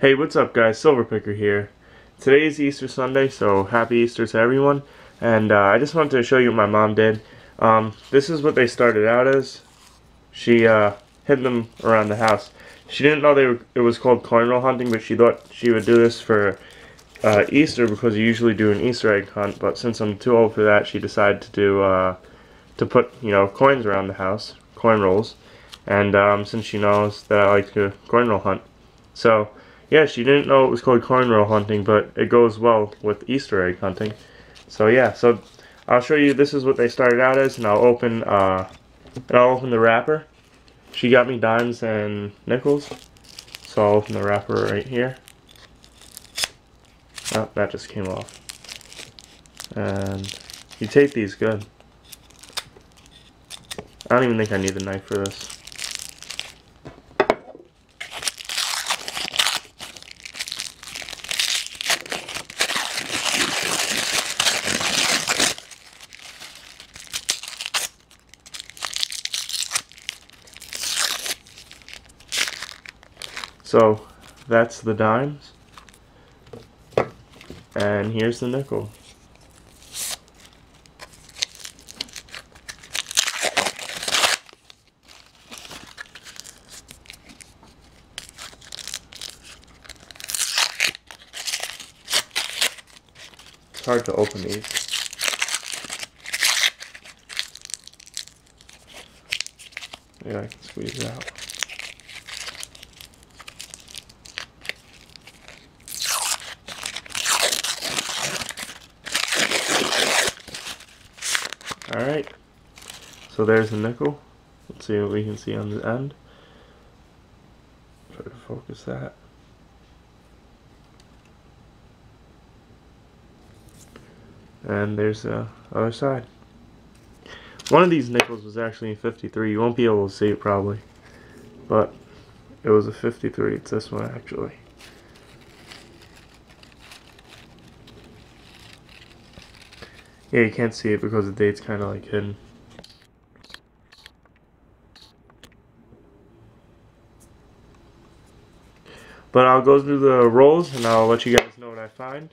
Hey, what's up guys, Silver Picker here. Today is Easter Sunday, so happy Easter to everyone. And I just wanted to show you what my mom did. This is what they started out as. She hid them around the house. She didn't know it was called coin roll hunting, but she thought she would do this for Easter because you usually do an Easter egg hunt. But since I'm too old for that, she decided to put, you know, coins around the house, coin rolls. And since she knows that I like to coin roll hunt, so. Yeah, she didn't know it was called coin roll hunting, but it goes well with Easter egg hunting. So yeah, so I'll show you. This is what they started out as, and I'll open the wrapper. She got me dimes and nickels, so I'll open the wrapper right here. Oh, that just came off. And you tape these good. I don't even think I need the knife for this. So that's the dimes, and here's the nickel. It's hard to open these. Yeah, I can squeeze it out. Alright, so there's the nickel. Let's see what we can see on the end. Try to focus that. And there's the other side. One of these nickels was actually a 53. You won't be able to see it probably. But it was a 53. It's this one actually. Yeah, you can't see it because the date's kind of like hidden. But I'll go through the rolls and I'll let you guys know what I find.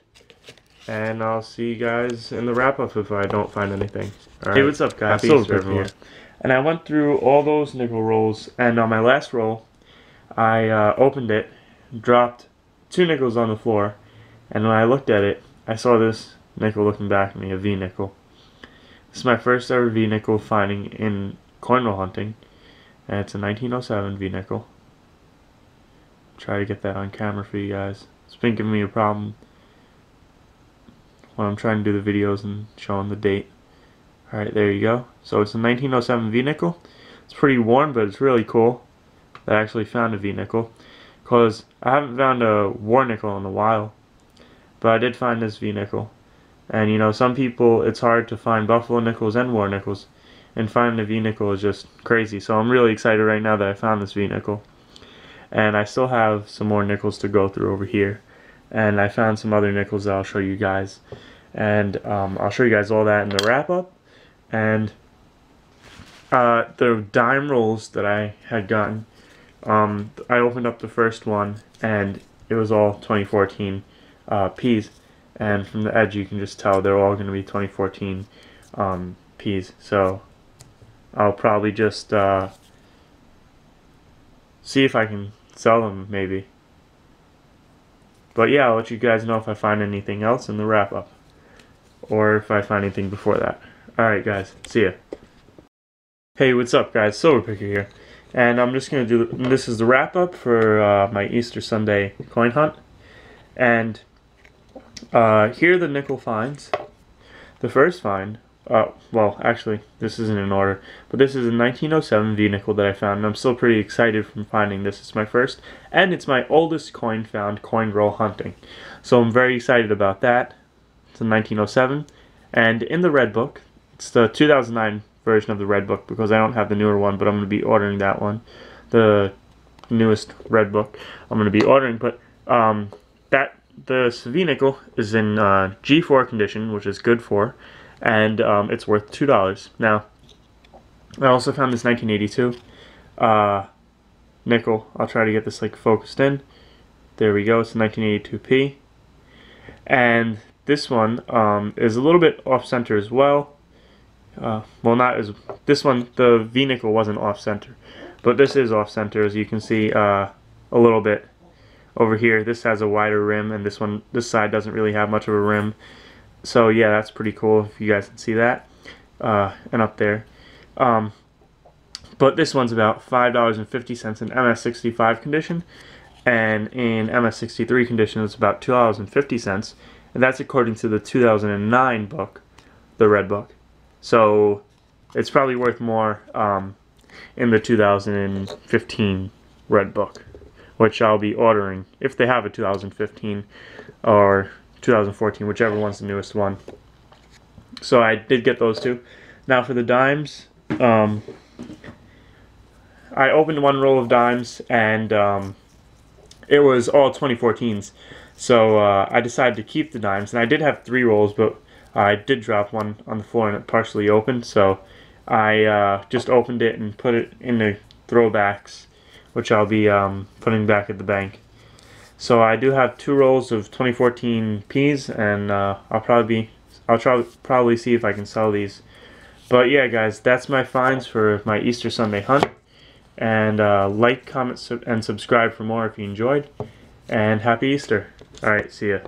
And I'll see you guys in the wrap-up if I don't find anything. All right. Hey, what's up guys? Happy Easter everyone. And I went through all those nickel rolls, and on my last roll, I opened it, dropped two nickels on the floor, and when I looked at it, I saw this nickel looking back at me, a v-nickel. This is my first ever v-nickel finding in coin roll hunting, and it's a 1907 v-nickel. Try to get that on camera for you guys. It's been giving me a problem when I'm trying to do the videos and showing the date. Alright, there you go. So it's a 1907 v-nickel. It's pretty worn, but it's really cool that I actually found a v-nickel, because I haven't found a war nickel in a while, but I did find this v-nickel. And you know, some people, it's hard to find buffalo nickels and war nickels, and finding a v-nickel is just crazy. So I'm really excited right now that I found this v-nickel, and I still have some more nickels to go through over here, and I found some other nickels that I'll show you guys, and I'll show you guys all that in the wrap-up. And the dime rolls that I had gotten, I opened up the first one and it was all 2014 P's. And from the edge you can just tell they're all going to be 2014 P's. So I'll probably just see if I can sell them maybe. But yeah, I'll let you guys know if I find anything else in the wrap up, or if I find anything before that. Alright guys, see ya. Hey, what's up guys, Silver Picker here. And I'm just going to do, this is the wrap up for my Easter Sunday coin hunt. And here are the nickel finds. The first find, well actually this isn't in order, but this is a 1907 v-nickel that I found, and I'm still pretty excited from finding this. It's my first, and it's my oldest coin found coin roll hunting, so I'm very excited about that. It's a 1907, and in the Red Book, it's the 2009 version of the Red Book, because I don't have the newer one, but I'm going to be ordering that one, the newest Red Book I'm going to be ordering. But the v-nickel is in G4 condition, which is good for, and it's worth $2. Now, I also found this 1982 nickel. I'll try to get this like focused in. There we go, it's 1982p. And this one is a little bit off-center as well. Well, not as, this one, the v-nickel wasn't off-center, but this is off-center, as you can see a little bit over here. This has a wider rim, and this one, this side doesn't really have much of a rim. So yeah, that's pretty cool if you guys can see that, and up there. But this one's about $5.50 in MS-65 condition, and in MS-63 condition it's about $2.50, and that's according to the 2009 book, the Red Book. So it's probably worth more in the 2015 Red Book, which I'll be ordering if they have a 2015 or 2014, whichever one's the newest one. So I did get those two. Now for the dimes, I opened one roll of dimes, and it was all 2014s. So I decided to keep the dimes, and I did have 3 rolls, but I did drop one on the floor and it partially opened, so I just opened it and put it in the throwbacks, which I'll be putting back at the bank. So I do have 2 rolls of 2014 P's, and I'll probably see if I can sell these. But yeah, guys, that's my finds for my Easter Sunday hunt. And like, comment, and subscribe for more if you enjoyed. And happy Easter. All right, see ya.